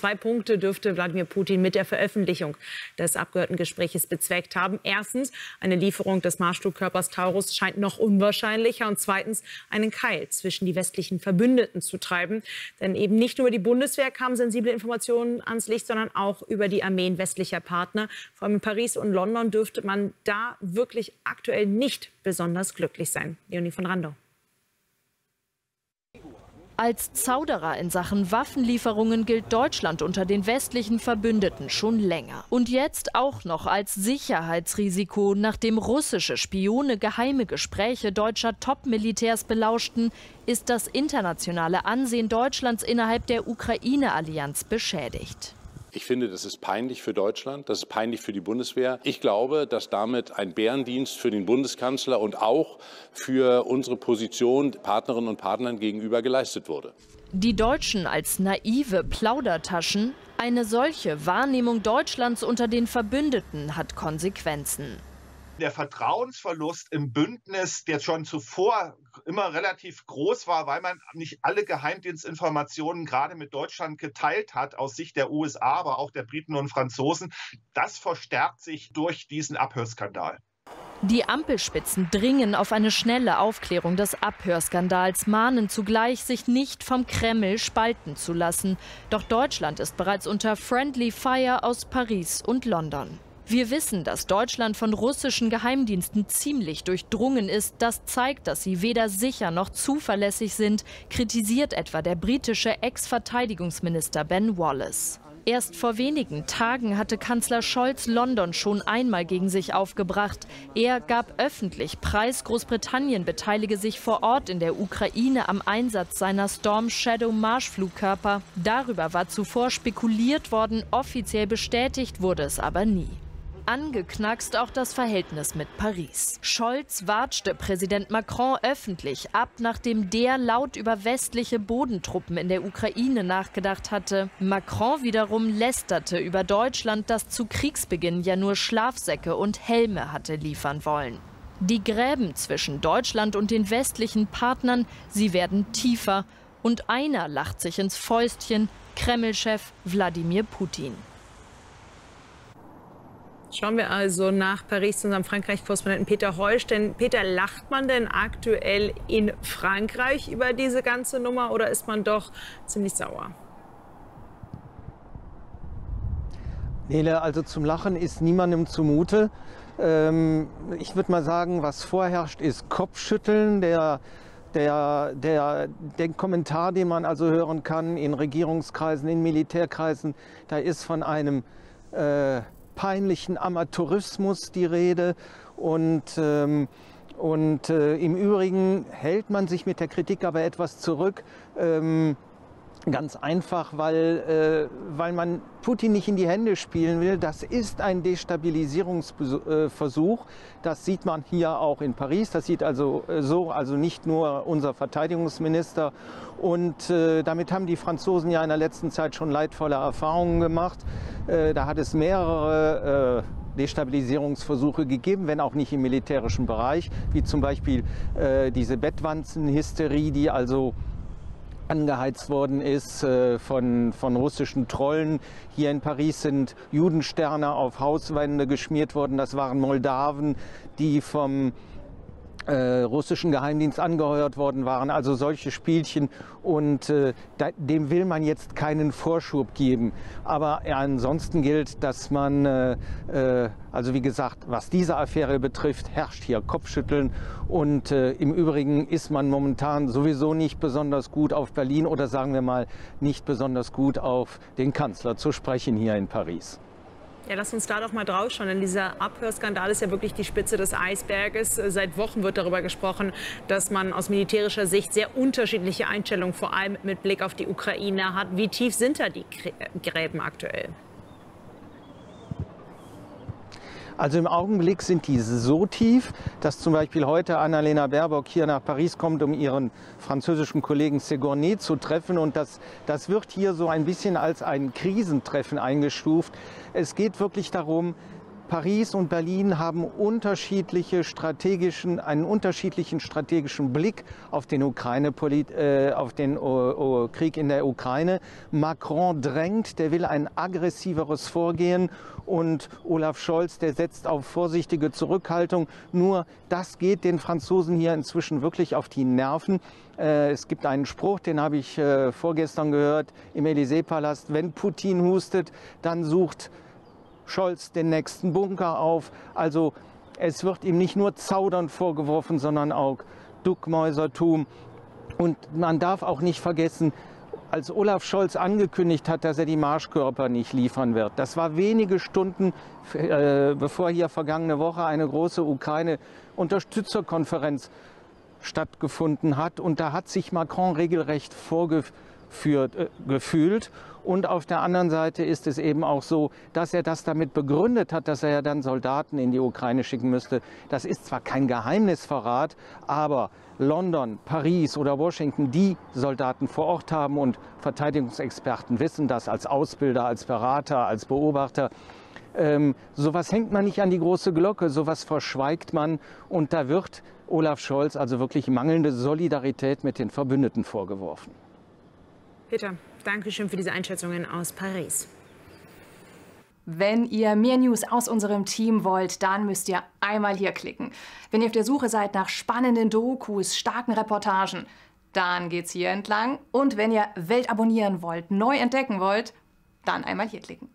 Zwei Punkte dürfte Wladimir Putin mit der Veröffentlichung des Abgeordnetengespräches bezweckt haben. Erstens, eine Lieferung des Marschflugkörpers Taurus scheint noch unwahrscheinlicher. Und zweitens, einen Keil zwischen die westlichen Verbündeten zu treiben. Denn eben nicht nur über die Bundeswehr kamen sensible Informationen ans Licht, sondern auch über die Armeen westlicher Partner. Vor allem in Paris und London dürfte man da wirklich aktuell nicht besonders glücklich sein. Leonie von Rando. Als Zauderer in Sachen Waffenlieferungen gilt Deutschland unter den westlichen Verbündeten schon länger. Und jetzt auch noch als Sicherheitsrisiko, nachdem russische Spione geheime Gespräche deutscher Top-Militärs belauschten, ist das internationale Ansehen Deutschlands innerhalb der Ukraine-Allianz beschädigt. Ich finde, das ist peinlich für Deutschland, das ist peinlich für die Bundeswehr. Ich glaube, dass damit ein Bärendienst für den Bundeskanzler und auch für unsere Position Partnerinnen und Partnern gegenüber geleistet wurde. Die Deutschen als naive Plaudertaschen? Eine solche Wahrnehmung Deutschlands unter den Verbündeten hat Konsequenzen. Der Vertrauensverlust im Bündnis, der schon zuvor immer relativ groß war, weil man nicht alle Geheimdienstinformationen gerade mit Deutschland geteilt hat, aus Sicht der USA, aber auch der Briten und Franzosen, das verstärkt sich durch diesen Abhörskandal. Die Ampelspitzen dringen auf eine schnelle Aufklärung des Abhörskandals, mahnen zugleich, sich nicht vom Kreml spalten zu lassen. Doch Deutschland ist bereits unter Friendly Fire aus Paris und London. Wir wissen, dass Deutschland von russischen Geheimdiensten ziemlich durchdrungen ist. Das zeigt, dass sie weder sicher noch zuverlässig sind, kritisiert etwa der britische Ex-Verteidigungsminister Ben Wallace. Erst vor wenigen Tagen hatte Kanzler Scholz London schon einmal gegen sich aufgebracht. Er gab öffentlich preis, Großbritannien beteilige sich vor Ort in der Ukraine am Einsatz seiner Storm Shadow Marschflugkörper. Darüber war zuvor spekuliert worden, offiziell bestätigt wurde es aber nie. Angeknackst auch das Verhältnis mit Paris. Scholz watschte Präsident Macron öffentlich ab, nachdem der laut über westliche Bodentruppen in der Ukraine nachgedacht hatte. Macron wiederum lästerte über Deutschland, das zu Kriegsbeginn ja nur Schlafsäcke und Helme hatte liefern wollen. Die Gräben zwischen Deutschland und den westlichen Partnern, sie werden tiefer. Und einer lacht sich ins Fäustchen, Kreml-Chef Wladimir Putin. Schauen wir also nach Paris zu unserem Frankreich-Korrespondenten Peter Heusch. Denn Peter, lacht man denn aktuell in Frankreich über diese ganze Nummer oder ist man doch ziemlich sauer? Nele, also zum Lachen ist niemandem zumute. Ich würde mal sagen, was vorherrscht, ist Kopfschütteln. Der Kommentar, den man also hören kann in Regierungskreisen, in Militärkreisen, da ist von einem peinlichen Amateurismus die Rede und im Übrigen hält man sich mit der Kritik aber etwas zurück, ganz einfach, weil man Putin nicht in die Hände spielen will. Das ist ein Destabilisierungsversuch, das sieht man hier auch in Paris, das sieht also nicht nur unser Verteidigungsminister und damit haben die Franzosen ja in der letzten Zeit schon leidvolle Erfahrungen gemacht. Da hat es mehrere Destabilisierungsversuche gegeben, wenn auch nicht im militärischen Bereich, wie zum Beispiel diese Bettwanzenhysterie, die also angeheizt worden ist von russischen Trollen. Hier in Paris sind Judensterne auf Hauswände geschmiert worden. Das waren Moldawen, die vom russischen Geheimdienst angeheuert worden waren. Also solche Spielchen. Und dem will man jetzt keinen Vorschub geben. Aber ansonsten gilt, dass man, also wie gesagt, was diese Affäre betrifft, herrscht hier Kopfschütteln. Und im Übrigen ist man momentan sowieso nicht besonders gut auf Berlin oder sagen wir mal nicht besonders gut auf den Kanzler zu sprechen hier in Paris. Ja, lass uns da doch mal drauf schauen, denn dieser Abhörskandal ist ja wirklich die Spitze des Eisberges. Seit Wochen wird darüber gesprochen, dass man aus militärischer Sicht sehr unterschiedliche Einstellungen, vor allem mit Blick auf die Ukraine, hat. Wie tief sind da die Gräben aktuell? Also im Augenblick sind die so tief, dass zum Beispiel heute Annalena Baerbock hier nach Paris kommt, um ihren französischen Kollegen Séjourné zu treffen. Und das wird hier so ein bisschen als ein Krisentreffen eingestuft. Es geht wirklich darum, Paris und Berlin haben einen unterschiedlichen strategischen Blick auf den Krieg in der Ukraine. Macron drängt, der will ein aggressiveres Vorgehen, und Olaf Scholz, der setzt auf vorsichtige Zurückhaltung. Nur das geht den Franzosen hier inzwischen wirklich auf die Nerven. Es gibt einen Spruch, den habe ich vorgestern gehört im Élysée-Palast: Wenn Putin hustet, dann sucht Scholz den nächsten Bunker auf. Also es wird ihm nicht nur Zaudern vorgeworfen, sondern auch Duckmäusertum. Und man darf auch nicht vergessen, als Olaf Scholz angekündigt hat, dass er die Marschkörper nicht liefern wird. Das war wenige Stunden, bevor hier vergangene Woche eine große Ukraine-Unterstützerkonferenz stattgefunden hat. Und da hat sich Macron regelrecht gefühlt. Und auf der anderen Seite ist es eben auch so, dass er das damit begründet hat, dass er ja dann Soldaten in die Ukraine schicken müsste. Das ist zwar kein Geheimnisverrat, aber London, Paris oder Washington, die Soldaten vor Ort haben, und Verteidigungsexperten wissen das als Ausbilder, als Berater, als Beobachter. Sowas hängt man nicht an die große Glocke, sowas verschweigt man, und da wird Olaf Scholz also wirklich mangelnde Solidarität mit den Verbündeten vorgeworfen. Peter, danke schön für diese Einschätzungen aus Paris. Wenn ihr mehr News aus unserem Team wollt, dann müsst ihr einmal hier klicken. Wenn ihr auf der Suche seid nach spannenden Dokus, starken Reportagen, dann geht's hier entlang. Und wenn ihr Welt abonnieren wollt, neu entdecken wollt, dann einmal hier klicken.